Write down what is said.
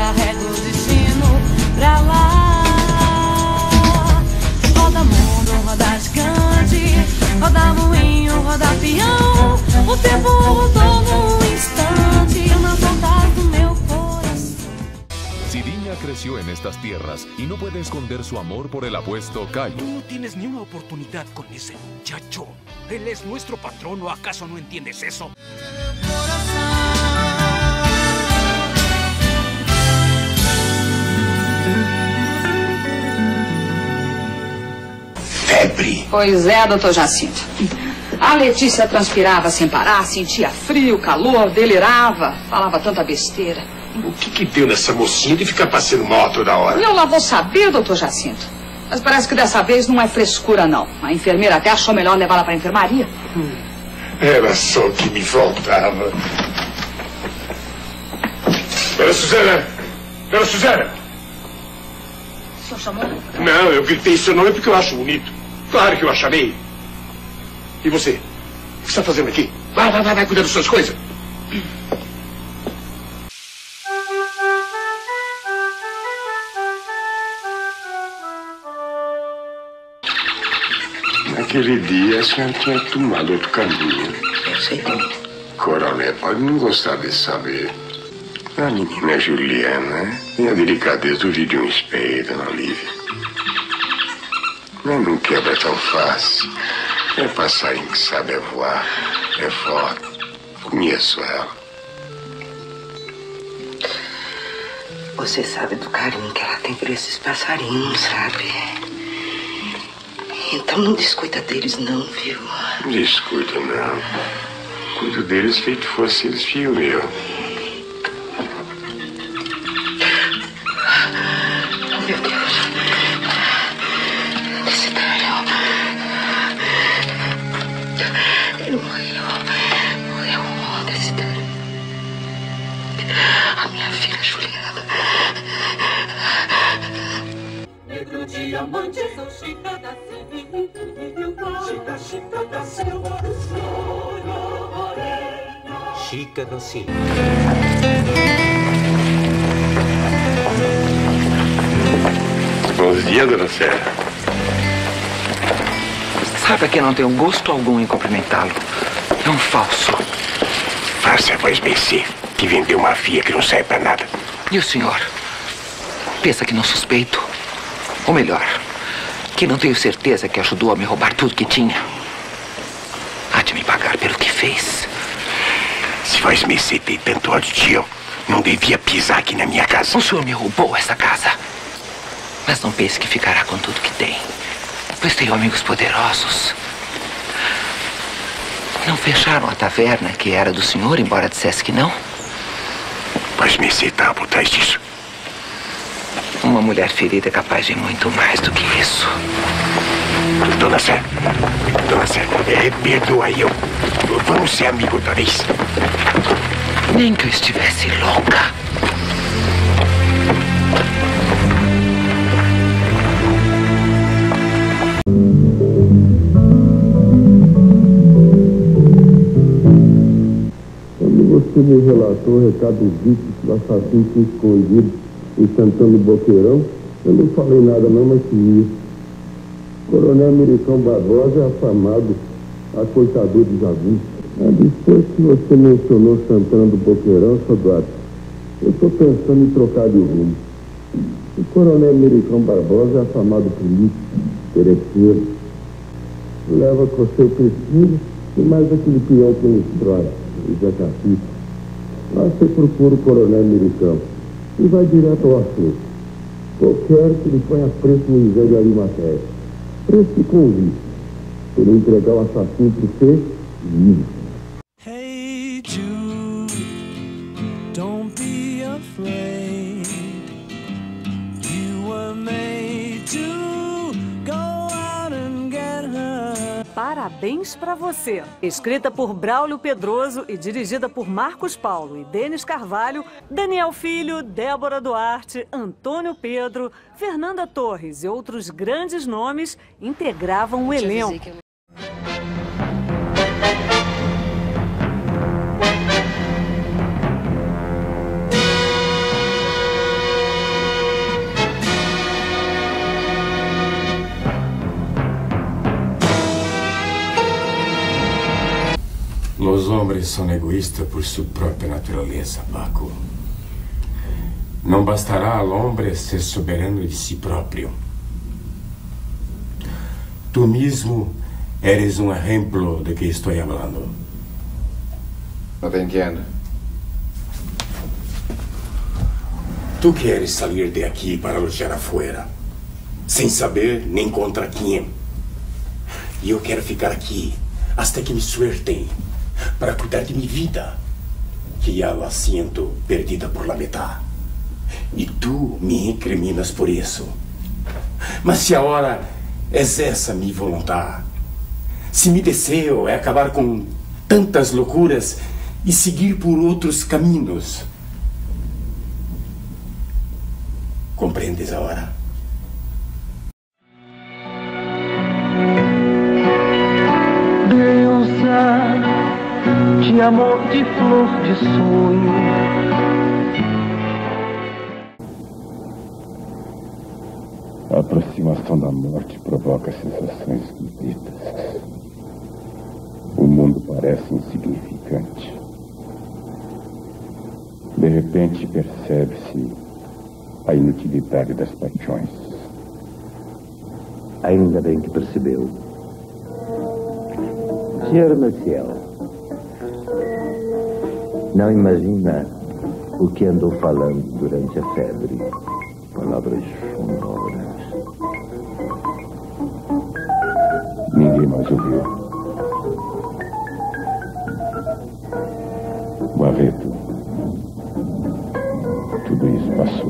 carrega o destino pra lá. Roda mundo, roda gigante, roda moinho, roda peão. O tempo rodou num instante na vontade do meu coração. Cirinha creció en estas tierras y no puede esconder su amor por el apuesto Cayo. Tú no tienes ni una oportunidad con ese muchacho. Él es nuestro patrono, ¿acaso no entiendes eso? Febre. Pois é, doutor Jacinto. A Letícia transpirava sem parar, sentia frio, calor, delirava, falava tanta besteira. O que que deu nessa mocinha de ficar passando mal toda hora? Eu lá vou saber, doutor Jacinto. Mas parece que dessa vez não é frescura, não. A enfermeira até achou melhor levá-la para a enfermaria. Era só o que me faltava. Dona Suzana! Dona Suzana! O senhor chamou? Não, eu gritei seu nome porque eu acho bonito. Claro que eu a chamei. E você? O que está fazendo aqui? Vai cuidar das suas coisas. Naquele dia, a senhora tinha tomado outro caminho. Eu sei como. Coronel pode não gostar de saber. A menina Juliana tem a delicadeza do vídeo de um espelho, dona Olivia. Não quebra tão fácil. É passarinho que sabe voar. É forte. Conheço ela. Você sabe do carinho que ela tem por esses passarinhos, sabe? Então não descuida deles não, viu? Não descuido não. Cuido deles feito fosse eles fio meu. Oh, meu Deus. Ele morreu ontem, esse dano. A minha filha Juliana. Negro diamante, sou Xica da Silva. Xica da Silva. Xica da Silva. Bom dia, dona Serra. Sabe que não tenho gosto algum em cumprimentá-lo. É um falso. Faça a voz bem que vendeu uma fia que não serve pra nada. E o senhor? Pensa que não suspeito? Ou melhor, que não tenho certeza que ajudou a me roubar tudo que tinha? Há de me pagar pelo que fez. Se voz bem tem tanto ódio de eu, não devia pisar aqui na minha casa. O senhor me roubou essa casa. Mas não pense que ficará com tudo que tem. Pois tenho amigos poderosos. Não fecharam a taverna que era do senhor, embora dissesse que não? Mas me aceitava por trás disso. Uma mulher ferida é capaz de muito mais do que isso. Dona Sé, perdoa eu. Vamos ser amigos outra vez. Nem que eu estivesse louca. Você me relatou o recado dito do assassino que escondido em Santana do Boqueirão. Eu não falei nada não, mas vi. Coronel Americano Barbosa é afamado acoitador de Jabu. Depois que você mencionou Santana do Boqueirão, seu Duarte, eu estou pensando em trocar de rumo. O Coronel Americano Barbosa é afamado político, interesseiro. Leva com seu crescido e mais aquele peão que nos drói, o Zé Carpito. Lá você procura o Coronel Americano e vai direto ao assunto. Qualquer que lhe ponha preço no Museu de Arimatéia. Preço e convite. Ele entregar o assassino para você, vivo. Hey Jude, don't be afraid. You were made to go out and get her. Parabéns pra você. Escrita por Braulio Pedroso e dirigida por Marcos Paulo e Denis Carvalho, Daniel Filho, Débora Duarte, Antônio Pedro, Fernanda Torres e outros grandes nomes integravam o elenco. hombres son egoístas por su propia naturaleza, Paco. No bastará al hombre ser soberano de sí propio. Tú mismo eres un ejemplo de que estoy hablando. No te entiendo. Tú quieres salir de aquí para luchar afuera, sin saber nem contra quién. Y yo quiero ficar aquí hasta que me suelten, para cuidar de mi vida, que ya la siento perdida por la mitad. E tu me incriminas por isso. Mas se agora exerça minha vontade, se meu desejo é acabar com tantas loucuras e seguir por outros caminhos, compreendes agora? Deusa de amor, de flor, de sonho. A aproximação da morte provoca sensações esquisitas. O mundo parece insignificante. De repente percebe-se a inutilidade das paixões. Ainda bem que percebeu. Senhor Maciel, não imagina o que andou falando durante a febre. Palavras sonoras. Ninguém mais ouviu. Barreto, tudo isso passou.